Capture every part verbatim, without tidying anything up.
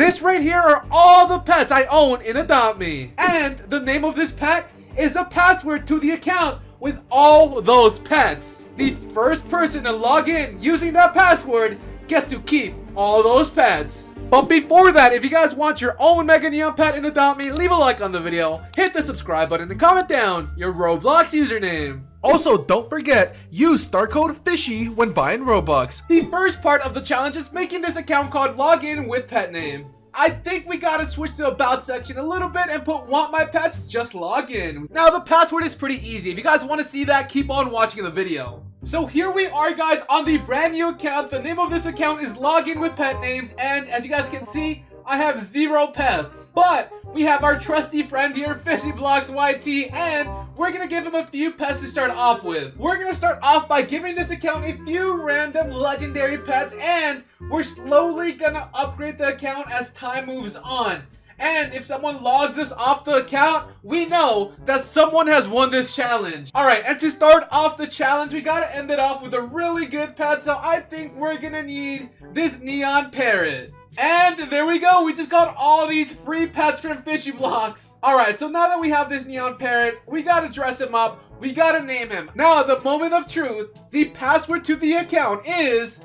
This right here are all the pets I own in Adopt Me. And the name of this pet is a password to the account with all those pets. The first person to log in using that password gets to keep all those pets. But before that, if you guys want your own Mega Neon pet in Adopt Me, leave a like on the video, hit the subscribe button, and comment down your Roblox username. Also, don't forget, use star code FISHY when buying Robux. The first part of the challenge is making this account called Login with Pet Name. I think we gotta switch to About section a little bit and put Want My Pets, just log in. Now, the password is pretty easy. If you guys want to see that, keep on watching the video. So here we are, guys, on the brand new account. The name of this account is Login with Pet Names, and as you guys can see, I have zero pets. But we have our trusty friend here, FishyBlox Y T, and we're gonna give him a few pets to start off with. We're gonna start off by giving this account a few random legendary pets, and we're slowly gonna upgrade the account as time moves on. And if someone logs us off the account, we know that someone has won this challenge. All right, and to start off the challenge, we gotta end it off with a really good pet, so I think we're gonna need this neon parrot. And there we go, we just got all these free pets from FishyBlox. All right, so now that we have this neon parrot, we gotta dress him up, we gotta name him. Now, the moment of truth, the password to the account is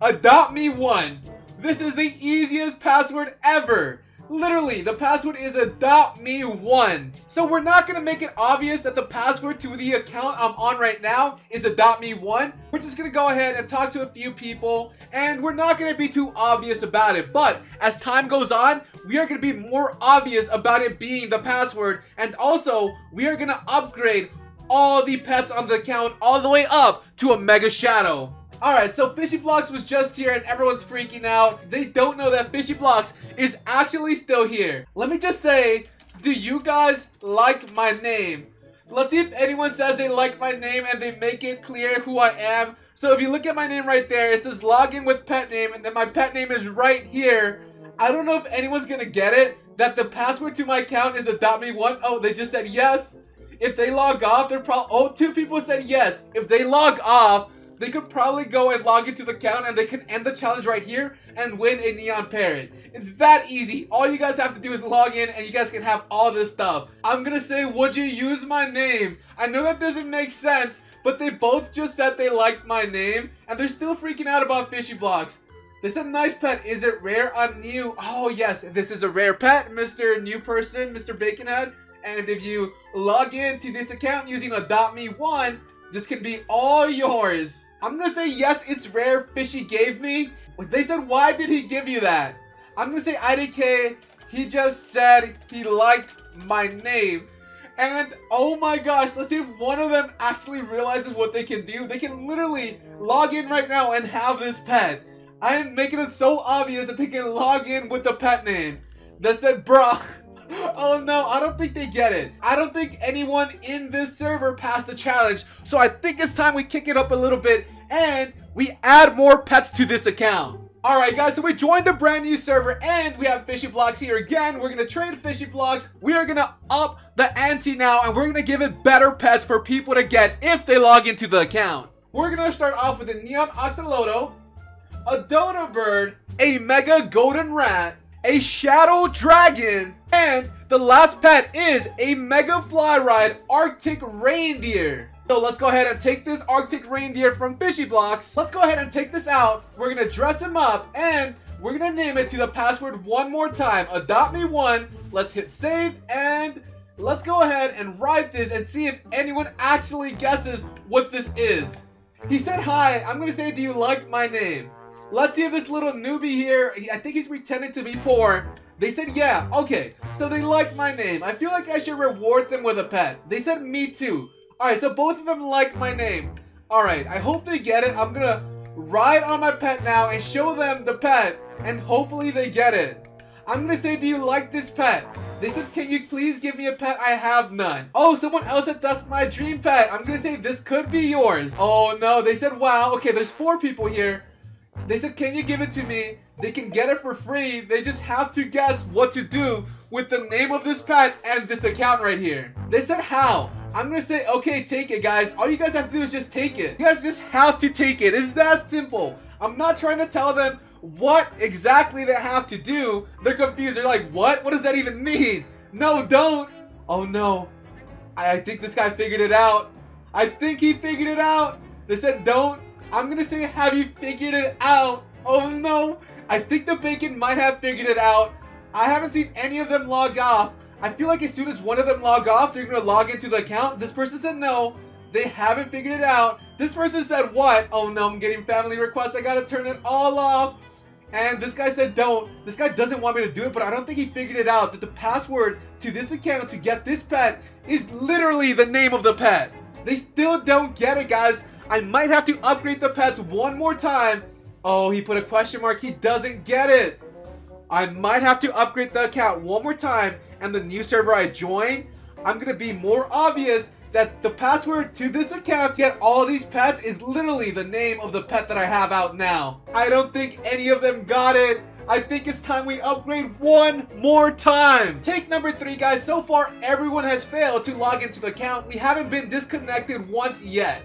Adopt Me one. This is the easiest password ever. Literally, the password is Adopt Me one. So we're not gonna make it obvious that the password to the account I'm on right now is Adopt Me one. We're just gonna go ahead and talk to a few people, and we're not gonna be too obvious about it. But as time goes on, we are gonna be more obvious about it being the password. And also, we are gonna upgrade all the pets on the account all the way up to a Mega Shadow. Alright, so FishyBlox was just here and everyone's freaking out. They don't know that FishyBlox is actually still here. Let me just say, do you guys like my name? Let's see if anyone says they like my name and they make it clear who I am. So if you look at my name right there, it says Login with Pet Name, and then my pet name is right here. I don't know if anyone's gonna get it, that the password to my account is Adopt Me one. Oh, they just said yes. If they log off, they're probably... Oh, two people said yes. If they log off, they could probably go and log into the account and they can end the challenge right here and win a neon parrot. It's that easy. All you guys have to do is log in and you guys can have all this stuff. I'm gonna say, would you use my name? I know that doesn't make sense, but they both just said they liked my name and they're still freaking out about FishyBlox. They said, nice pet, is it rare? I'm new. Oh yes, this is a rare pet, Mister New Person, Mister Baconhead. And if you log in to this account using Adopt Me one, this can be all yours. I'm gonna say yes, it's rare, Fishy gave me. They said, why did he give you that? I'm gonna say I D K, he just said he liked my name. And oh my gosh, let's see if one of them actually realizes what they can do. They can literally log in right now and have this pet. I am making it so obvious that they can log in with the pet name. They said, bruh. Oh no, I don't think they get it. I don't think anyone in this server passed the challenge, so I think it's time we kick it up a little bit and we add more pets to this account. Alright guys, so we joined the brand new server and we have FishyBlox here again. We're gonna trade FishyBlox. We are gonna up the ante now and we're gonna give it better pets for people to get if they log into the account. We're gonna start off with a Neon Axolotl, a Dodo Bird, a Mega Golden Rat, a Shadow Dragon, and the last pet is a Mega Fly Ride Arctic Reindeer. So let's go ahead and take this Arctic Reindeer from FishyBlox. Let's go ahead and take this out. We're gonna dress him up and we're gonna name it to the password one more time, Adopt Me one. Let's hit save and let's go ahead and write this and see if anyone actually guesses what this is. He said hi, I'm gonna say, do you like my name? Let's see if this little newbie here, I think he's pretending to be poor. They said, yeah, okay. So they like my name. I feel like I should reward them with a pet. They said, me too. All right, so both of them like my name. All right, I hope they get it. I'm gonna ride on my pet now and show them the pet, and hopefully they get it. I'm gonna say, do you like this pet? They said, can you please give me a pet? I have none. Oh, someone else said, that's my dream pet. I'm gonna say, this could be yours. Oh no, they said, wow, okay, there's four people here. They said, can you give it to me? They can get it for free. They just have to guess what to do with the name of this pet and this account right here. They said, how? I'm gonna say, okay, take it, guys. All you guys have to do is just take it. You guys just have to take it. It's that simple. I'm not trying to tell them what exactly they have to do. They're confused. They're like, what? What does that even mean? No, don't. Oh, no. I, I think this guy figured it out. I think he figured it out. They said don't. I'm going to say, have you figured it out? Oh, no. I think the bacon might have figured it out. I haven't seen any of them log off. I feel like as soon as one of them log off, they're going to log into the account. This person said no. They haven't figured it out. This person said what? Oh, no. I'm getting family requests. I got to turn it all off. And this guy said don't. This guy doesn't want me to do it, but I don't think he figured it out that the password to this account to get this pet is literally the name of the pet. They still don't get it, guys. I might have to upgrade the pets one more time. Oh, he put a question mark. He doesn't get it. I might have to upgrade the account one more time, and the new server I join, I'm going to be more obvious that the password to this account to get all these pets is literally the name of the pet that I have out now. I don't think any of them got it. I think it's time we upgrade one more time. Take number three, guys. So far, everyone has failed to log into the account. We haven't been disconnected once yet.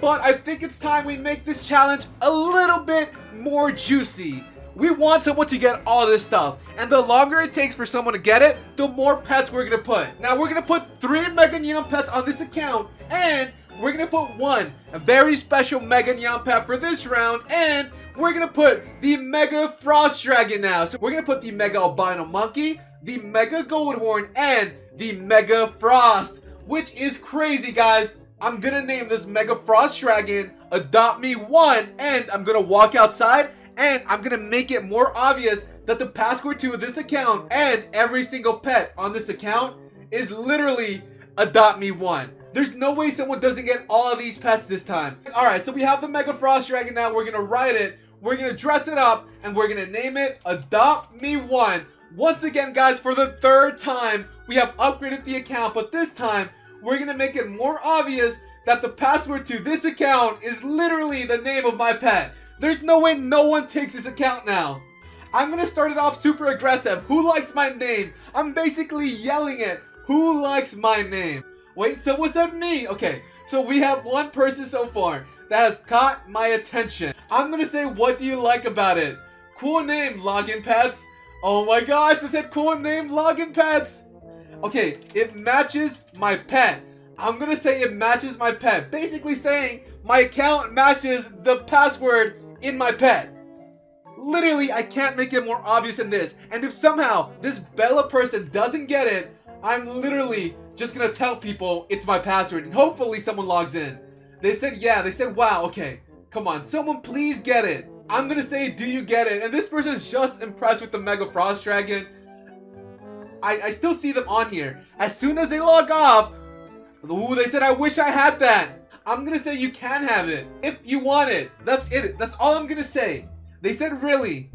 But I think it's time we make this challenge a little bit more juicy. We want someone to get all this stuff, and the longer it takes for someone to get it, the more pets we're gonna put. Now we're gonna put three Mega Neon pets on this account, and we're gonna put one a very special Mega Neon pet for this round, and we're gonna put the Mega Frost Dragon now. So we're gonna put the Mega Albino Monkey, the Mega Goldhorn, and the Mega Frost, which is crazy, guys. I'm gonna name this Mega Frost Dragon Adopt Me one, and I'm gonna walk outside, and I'm gonna make it more obvious that the password to this account and every single pet on this account is literally Adopt Me one. There's no way someone doesn't get all of these pets this time. Alright, so we have the Mega Frost Dragon now. We're gonna ride it, we're gonna dress it up, and we're gonna name it Adopt Me one. Once again, guys, for the third time, we have upgraded the account, but this time, we're gonna make it more obvious that the password to this account is literally the name of my pet. There's no way no one takes this account now. I'm gonna start it off super aggressive. Who likes my name? I'm basically yelling it. Who likes my name? Wait, someone said me. Okay, so we have one person so far that has caught my attention. I'm gonna say, what do you like about it? Cool name, login pets. Oh my gosh, they said cool name, login pets. Okay, it matches my pet. I'm gonna say it matches my pet. Basically saying my account matches the password in my pet. Literally, I can't make it more obvious than this. And if somehow this Bella person doesn't get it, I'm literally just gonna tell people it's my password, and hopefully someone logs in. They said yeah, they said wow, okay. Come on, someone please get it. I'm gonna say, do you get it? And this person is just impressed with the Mega Frost Dragon. I, I still see them on here. As soon as they log off, ooh, they said, I wish I had that. I'm gonna say you can have it if you want it. That's it. That's all I'm gonna say. They said really.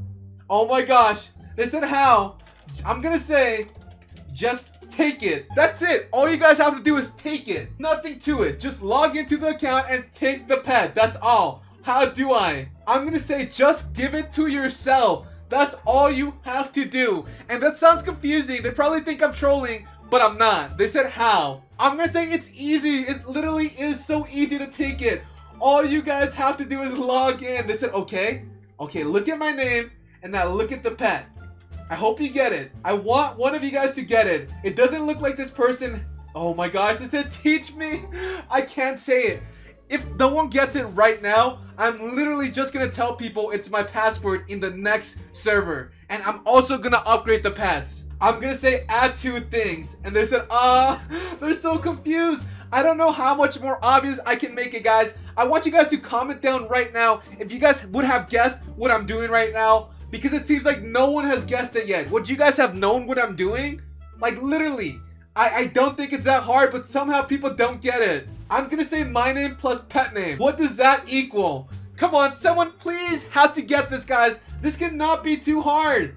Oh my gosh. They said how. I'm gonna say just take it. That's it. All you guys have to do is take it. Nothing to it. Just log into the account and take the pet. That's all. How do I? I'm gonna say just give it to yourself. That's all you have to do. And that sounds confusing. They probably think I'm trolling, but I'm not. They said how. I'm gonna say it's easy. It literally is so easy to take it. All you guys have to do is log in. They said, okay. Okay, look at my name, and now look at the pet. I hope you get it. I want one of you guys to get it. It doesn't look like this person. Oh my gosh, they said teach me. I can't say it. If no one gets it right now, I'm literally just gonna tell people it's my password in the next server. And I'm also gonna upgrade the pets. I'm gonna say add two things. And they said, ah, uh, they're so confused. I don't know how much more obvious I can make it, guys. I want you guys to comment down right now if you guys would have guessed what I'm doing right now, because it seems like no one has guessed it yet. Would you guys have known what I'm doing? Like literally, I, I don't think it's that hard, but somehow people don't get it. I'm gonna say my name plus pet name. What does that equal? Come on, someone please has to get this, guys. This cannot be too hard.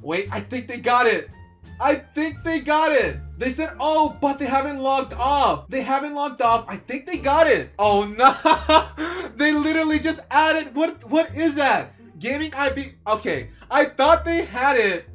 Wait, I think they got it. I think they got it. They said, oh, but they haven't logged off. They haven't logged off. I think they got it. Oh no, they literally just added, what? What is that? Gaming I P, okay. I thought they had it.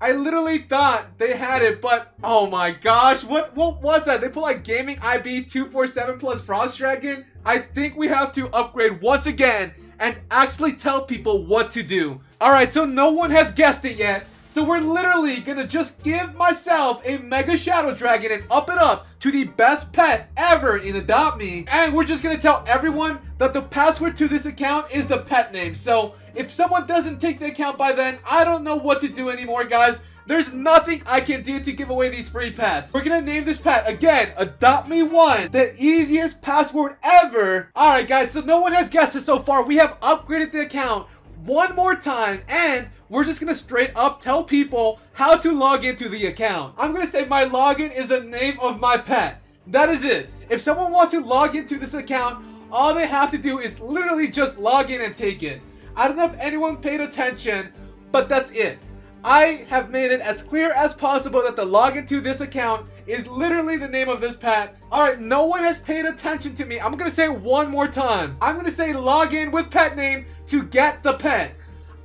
I literally thought they had it, but oh my gosh, what what was that? They put like gaming I B two four seven plus Frost Dragon. I think we have to upgrade once again and actually tell people what to do. Alright, so no one has guessed it yet. So we're literally gonna just give myself a Mega Shadow Dragon and up it up to the best pet ever in Adopt Me. And we're just gonna tell everyone that the password to this account is the pet name. So if someone doesn't take the account by then, I don't know what to do anymore, guys. There's nothing I can do to give away these free pets. We're gonna name this pet, again, Adopt Me one, the easiest password ever. Alright guys, so no one has guessed it so far. We have upgraded the account one more time, and we're just gonna straight up tell people how to log into the account. I'm gonna say my login is the name of my pet. That is it. If someone wants to log into this account, all they have to do is literally just log in and take it. I don't know if anyone paid attention, but that's it. I have made it as clear as possible that the login to this account is literally the name of this pet. Alright, no one has paid attention to me. I'm gonna say it one more time. I'm gonna say login with pet name to get the pet.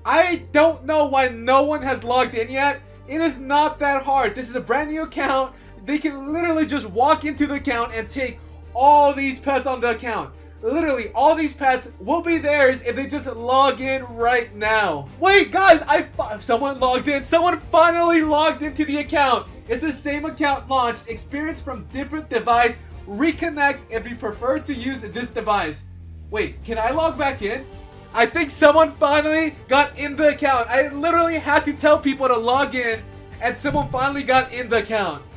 I don't know why no one has logged in yet. It is not that hard. This is a brand new account. They can literally just walk into the account and take all these pets on the account. Literally, all these pets will be theirs if they just log in right now. Wait, guys, I someone logged in. Someone finally logged into the account. It's the same account launched. Experience from different device. Reconnect if you prefer to use this device. Wait, can I log back in? I think someone finally got in the account. I literally had to tell people to log in, and someone finally got in the account.